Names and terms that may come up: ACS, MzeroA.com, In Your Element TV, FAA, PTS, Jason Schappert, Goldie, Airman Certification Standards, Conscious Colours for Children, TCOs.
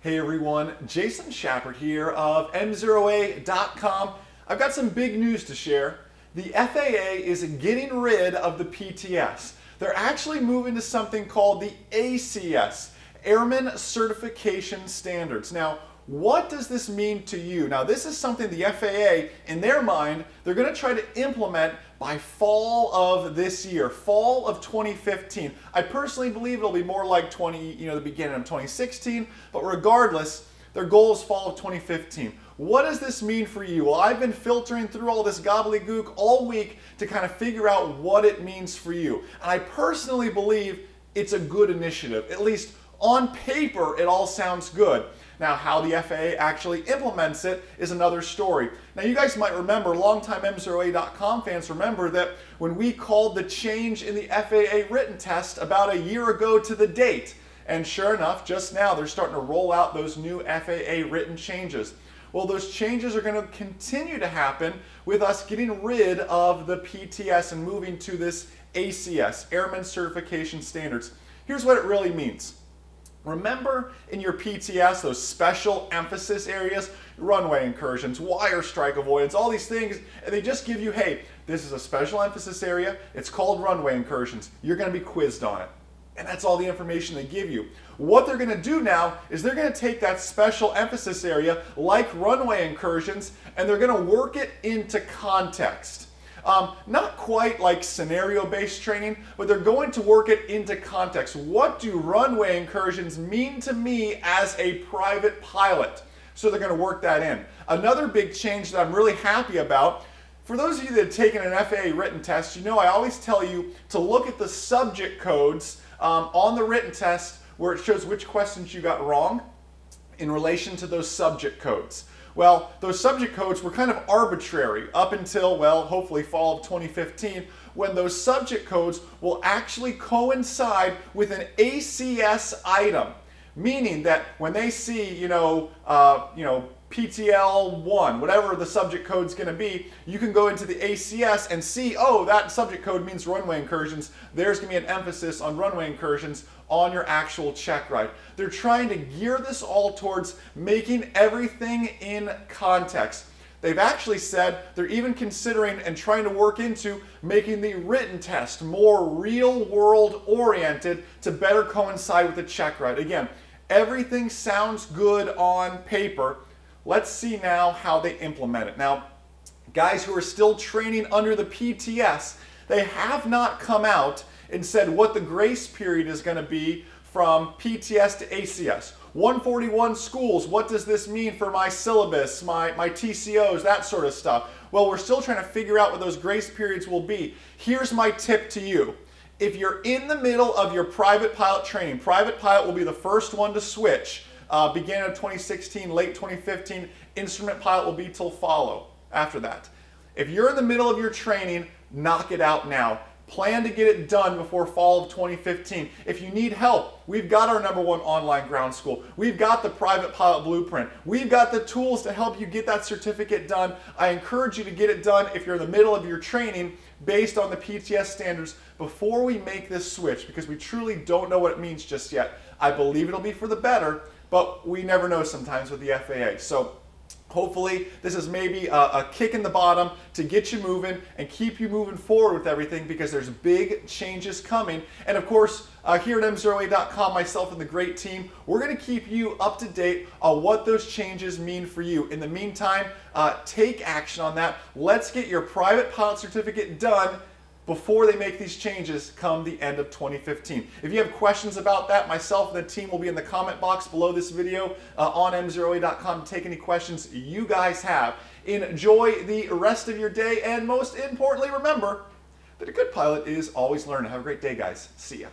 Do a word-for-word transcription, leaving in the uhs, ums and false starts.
Hey everyone, Jason Schappert here of M zero A dot com. I've got some big news to share. The F A A is getting rid of the P T S. They're actually moving to something called the A C S, Airman Certification Standards. Now, what does this mean to you? Now, this is something the F A A, in their mind, they're going to try to implement by fall of this year, fall of twenty fifteen. I personally believe it'll be more like twenty, you know, the beginning of twenty sixteen, but regardless, their goal is fall of twenty fifteen. What does this mean for you? Well, I've been filtering through all this gobbledygook all week to kind of figure out what it means for you. And I personally believe it's a good initiative. At least on paper, it all sounds good. Now, how the F A A actually implements it is another story. Now, you guys might remember, longtime M zero A dot com fans remember that when we called the change in the F A A written test about a year ago to the date, and sure enough, just now they're starting to roll out those new F A A written changes. Well, those changes are going to continue to happen with us getting rid of the P T S and moving to this A C S, Airman Certification Standards. Here's what it really means. Remember in your P T S, those special emphasis areas, runway incursions, wire strike avoidance, all these things, and they just give you, hey, this is a special emphasis area, it's called runway incursions, you're going to be quizzed on it. And that's all the information they give you. What they're going to do now is they're going to take that special emphasis area, like runway incursions, and they're going to work it into context. Um, not quite like scenario-based training, but they're going to work it into context. What do runway incursions mean to me as a private pilot? So they're going to work that in. Another big change that I'm really happy about, for those of you that have taken an F A A written test, you know I always tell you to look at the subject codes um, on the written test where it shows which questions you got wrong in relation to those subject codes. Well, those subject codes were kind of arbitrary up until, well, hopefully fall of twenty fifteen, when those subject codes will actually coincide with an A C S item, meaning that when they see, you know, uh, you know, P T L one, whatever the subject code's going to be, you can go into the A C S and see, oh, that subject code means runway incursions. There's going to be an emphasis on runway incursions on your actual check ride. They're trying to gear this all towards making everything in context. They've actually said they're even considering and trying to work into making the written test more real-world oriented to better coincide with the check ride. Again, everything sounds good on paper. Let's see now how they implement it. Now, guys who are still training under the P T S, they have not come out and said what the grace period is going to be from P T S to A C S. one forty-one schools, what does this mean for my syllabus, my, my T C Os, that sort of stuff? Well, we're still trying to figure out what those grace periods will be. Here's my tip to you. If you're in the middle of your private pilot training, private pilot will be the first one to switch. Uh, beginning of twenty sixteen, late twenty fifteen, instrument pilot will be till follow after that. If you're in the middle of your training, knock it out now. Plan to get it done before fall of twenty fifteen. If you need help, we've got our number one online ground school. We've got the private pilot blueprint. We've got the tools to help you get that certificate done. I encourage you to get it done if you're in the middle of your training based on the P T S standards before we make this switch, because we truly don't know what it means just yet. I believe it'll be for the better, but we never know sometimes with the F A A. So hopefully this is maybe a, a kick in the bottom to get you moving and keep you moving forward with everything, because there's big changes coming. And of course, uh, here at M zero A dot com, myself and the great team, we're going to keep you up to date on what those changes mean for you. In the meantime, uh, take action on that. Let's get your private pilot certificate done before they make these changes come the end of twenty fifteen. If you have questions about that, myself and the team will be in the comment box below this video uh, on M zero A dot com to take any questions you guys have. Enjoy the rest of your day, and most importantly, remember that a good pilot is always learning. Have a great day, guys. See ya.